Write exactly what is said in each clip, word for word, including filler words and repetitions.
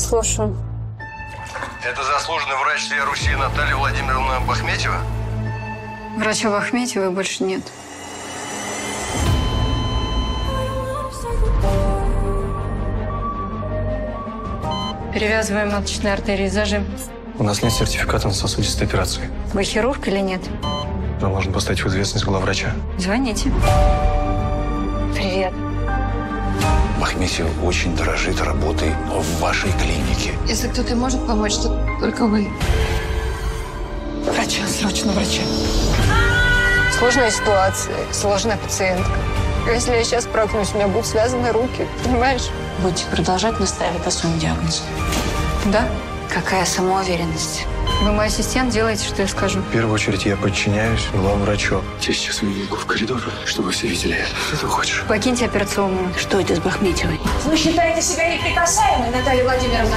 Слушаю. Это заслуженный врач всей Руси Наталья Владимировна Бахметьева? Врача Бахметьевой больше нет. Перевязываем маточные артерии, зажим. У нас нет сертификата на сосудистые операции. Вы хирург или нет? Нам нужно поставить в известность главврача. Звоните. Привет. Бахметьева очень дорожит работой в вашей клинике. Если кто-то может помочь, то только вы. Врача, срочно врача. Сложная ситуация, сложная пациентка. Если я сейчас прокнусь, у меня будут связаны руки, понимаешь? Будете продолжать настаивать на своем диагнозе? Да. Какая самоуверенность. Вы мой ассистент, делаете, что я скажу. В первую очередь я подчиняюсь главврачу. Я сейчас выведу в коридор, чтобы все видели. Что ты хочешь? Покиньте операционную. Что это с Бахметьевой? Вы считаете себя неприкасаемой, Наталья Владимировна?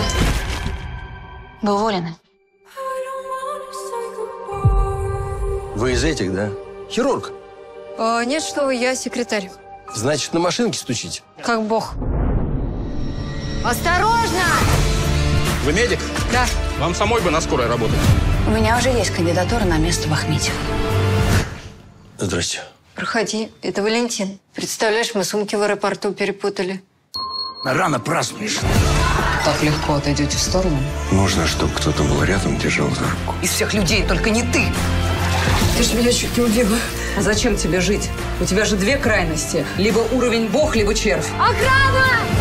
Вы уволены. Вы из этих, да? Хирург? Э, нет, что вы, я секретарь. Значит, на машинке стучите? Как бог. Осторожно! Вы медик? Да. Вам самой бы на скорой работать. У меня уже есть кандидатура на место Бахметьевой. Здрасте. Проходи. Это Валентин. Представляешь, мы сумки в аэропорту перепутали. Рано празднуешь. Так легко отойдете в сторону. Нужно, чтобы кто-то был рядом, держал за руку. Из всех людей только не ты. Ты же меня чуть не убила. А зачем тебе жить? У тебя же две крайности. Либо уровень бог, либо червь. Охрана!